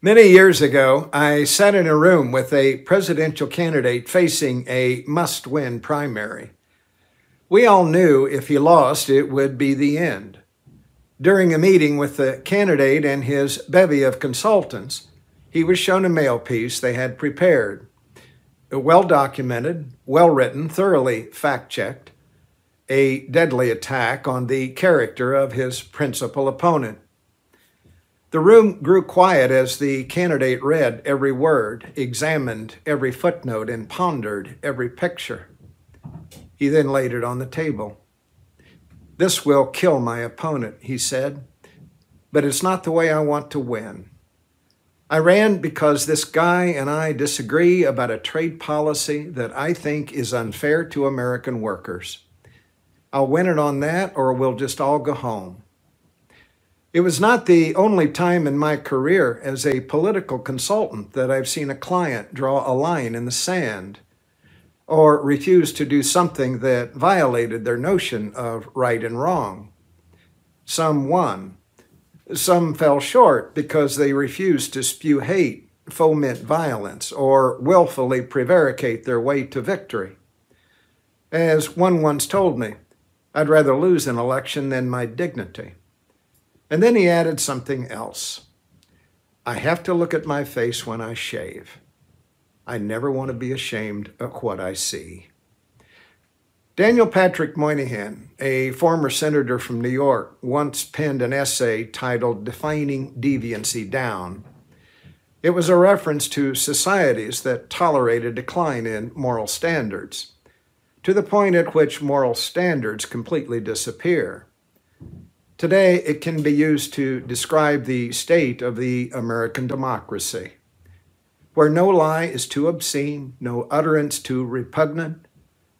Many years ago, I sat in a room with a presidential candidate facing a must-win primary. We all knew if he lost, it would be the end. During a meeting with the candidate and his bevy of consultants, he was shown a mail piece they had prepared. Well-documented, well-written, thoroughly fact-checked, a deadly attack on the character of his principal opponent. The room grew quiet as the candidate read every word, examined every footnote, and pondered every picture. He then laid it on the table. "This will kill my opponent," he said, "but it's not the way I want to win. I ran because this guy and I disagree about a trade policy that I think is unfair to American workers. I'll win it on that, or we'll just all go home." It was not the only time in my career as a political consultant that I've seen a client draw a line in the sand or refuse to do something that violated their notion of right and wrong. Some won. Some fell short because they refused to spew hate, foment violence, or willfully prevaricate their way to victory. As one once told me, "I'd rather lose an election than my dignity." And then he added something else. "I have to look at my face when I shave. I never want to be ashamed of what I see." Daniel Patrick Moynihan, a former senator from New York, once penned an essay titled "Defining Deviancy Down." It was a reference to societies that tolerate a decline in moral standards, to the point at which moral standards completely disappear. Today, it can be used to describe the state of the American democracy, where no lie is too obscene, no utterance too repugnant,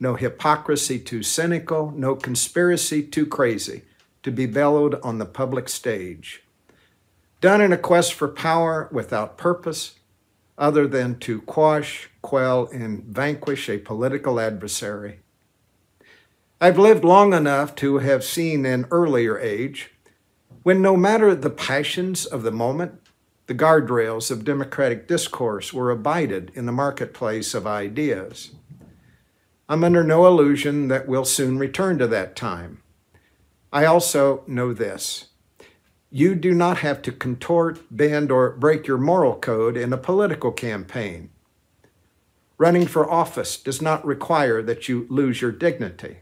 no hypocrisy too cynical, no conspiracy too crazy to be bellowed on the public stage, done in a quest for power without purpose other than to quash, quell, and vanquish a political adversary. I've lived long enough to have seen an earlier age when, no matter the passions of the moment, the guardrails of democratic discourse were abided in the marketplace of ideas. I'm under no illusion that we'll soon return to that time. I also know this: you do not have to contort, bend, or break your moral code in a political campaign. Running for office does not require that you lose your dignity.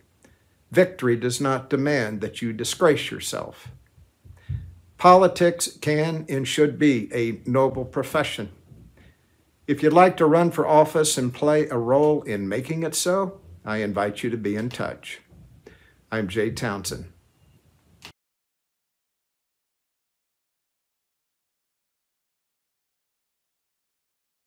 Victory does not demand that you disgrace yourself. Politics can and should be a noble profession. If you'd like to run for office and play a role in making it so, I invite you to be in touch. I'm Jay Townsend.